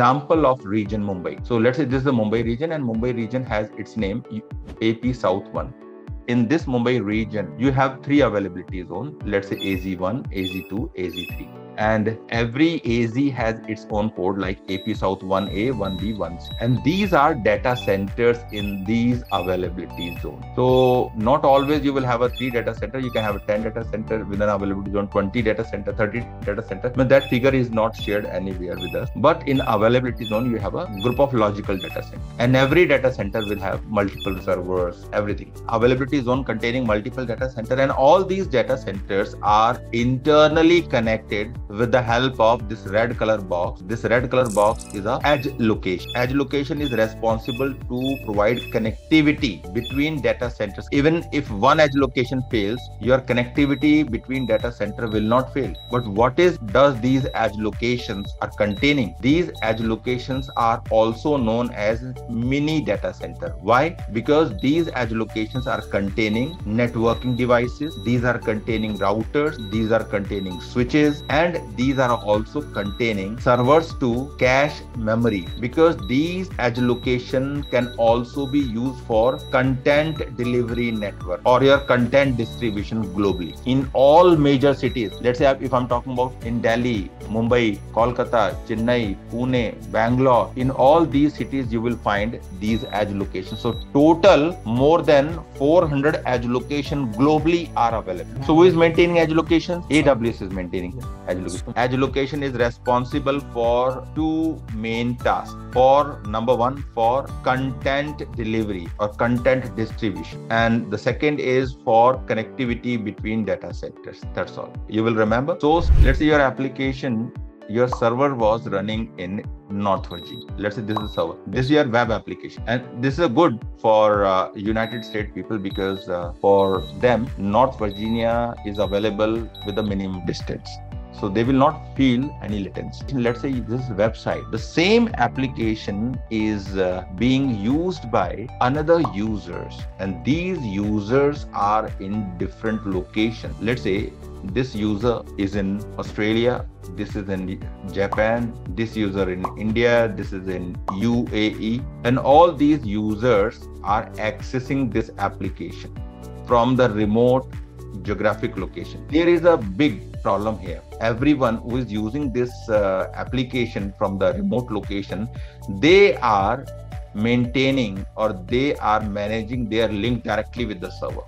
example of region Mumbai. So let's say this is the Mumbai region, and Mumbai region has its name AP South 1. In this Mumbai region, you have three availability zones, let's say AZ1, AZ2, AZ3. And every AZ has its own port, like AP South 1A, 1B, 1C. And these are data centers in these availability zones. So not always you will have a 3 data center. You can have a 10 data center within availability zone, 20 data center, 30 data center. But that figure is not shared anywhere with us. But in availability zone, you have a group of logical data centers. And every data center will have multiple servers, everything. Availability zone containing multiple data centers. And all these data centers are internally connected with the help of this red color box. This red color box is an edge location. Edge location is responsible to provide connectivity between data centers. Even if one edge location fails, your connectivity between data center will not fail. But what is does these edge locations are containing? These edge locations are also known as mini data center. Why? Because these edge locations are containing networking devices. These are containing routers. These are containing switches, and these are also containing servers to cache memory, because these edge location can also be used for content delivery network or your content distribution globally. In all major cities, let's say if I'm talking about in Delhi, Mumbai, Kolkata, Chennai, Pune, Bangalore, in all these cities, you will find these edge locations. So total more than 400 edge locations globally are available. So who is maintaining edge locations? AWS is maintaining edge location. Edge location is responsible for two main tasks. For number one, for content delivery or content distribution, and the second is for connectivity between data centers. That's all. You will remember. So let's say your application, your server was running in North Virginia. Let's say this is a server. This is your web application, and this is good for United States people, because for them, North Virginia is available with a minimum distance. So they will not feel any latency. Let's say this website, the same application is being used by another users, and these users are in different locations. Let's say this user is in Australia, this is in Japan, this user in India, this is in UAE, and all these users are accessing this application from the remote geographic location. There is a big problem here. Everyone who is using this application from the remote location, they are maintaining or they are managing their link directly with the server.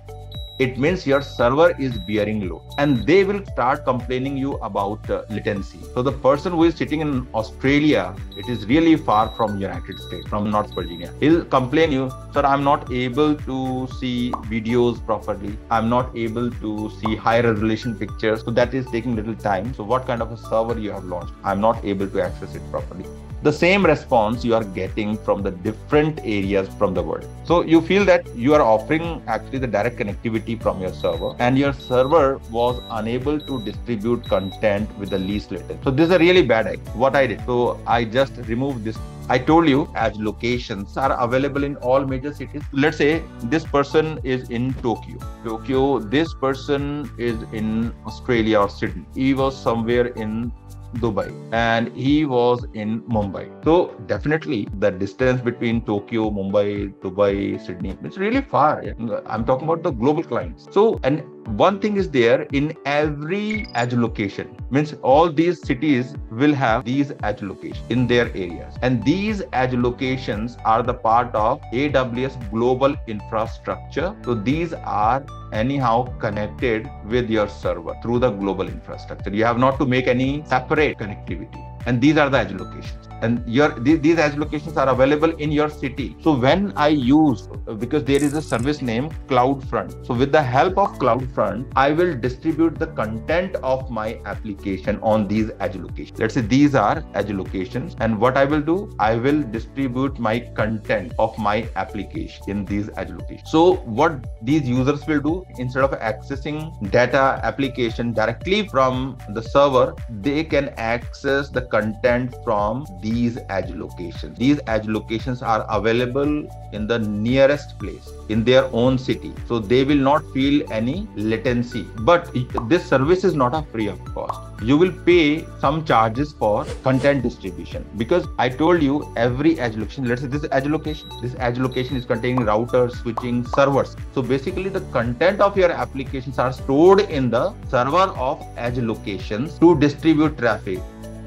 It means your server is bearing load, and they will start complaining you about latency. So the person who is sitting in Australia, it is really far from United States, from North Virginia. He'll complain you, sir, I'm not able to see videos properly. I'm not able to see high resolution pictures. So that is taking little time. So what kind of a server you have launched? I'm not able to access it properly. The same response you are getting from the different areas from the world. So you feel that you are offering actually the direct connectivity from your server, and your server was unable to distribute content with the least latency. So this is a really bad idea. What I did, so I just removed this. I told you edge locations are available in all major cities. Let's say this person is in Tokyo. This person is in Australia or Sydney. He was somewhere in Dubai, and he was in Mumbai. So definitely the distance between Tokyo, Mumbai, Dubai, Sydney, it's really far. I'm talking about the global clients. So, and one thing is there in every edge location, means all these cities will have these edge locations in their areas. And these edge locations are the part of AWS global infrastructure. So these are anyhow connected with your server through the global infrastructure. You have not to make any separate connectivity. And these are the edge locations, and these edge locations are available in your city. So when I use, because there is a service name CloudFront. So with the help of CloudFront, I will distribute the content of my application on these edge locations. Let's say these are edge locations, and what I will do, I will distribute my content of my application in these edge locations. So what these users will do, instead of accessing data application directly from the server, they can access the content from these edge locations. These edge locations are available in the nearest place, in their own city. So they will not feel any latency. But this service is not a free of cost. You will pay some charges for content distribution, because I told you every edge location, let's say this edge location is containing routers, switching, servers. So basically the content of your applications are stored in the server of edge locations to distribute traffic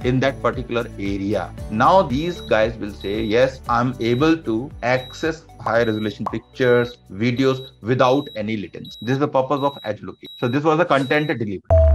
in that particular area. Now these guys will say, yes, I'm able to access high resolution pictures, videos without any latency. This is the purpose of edge location. So this was the content delivery.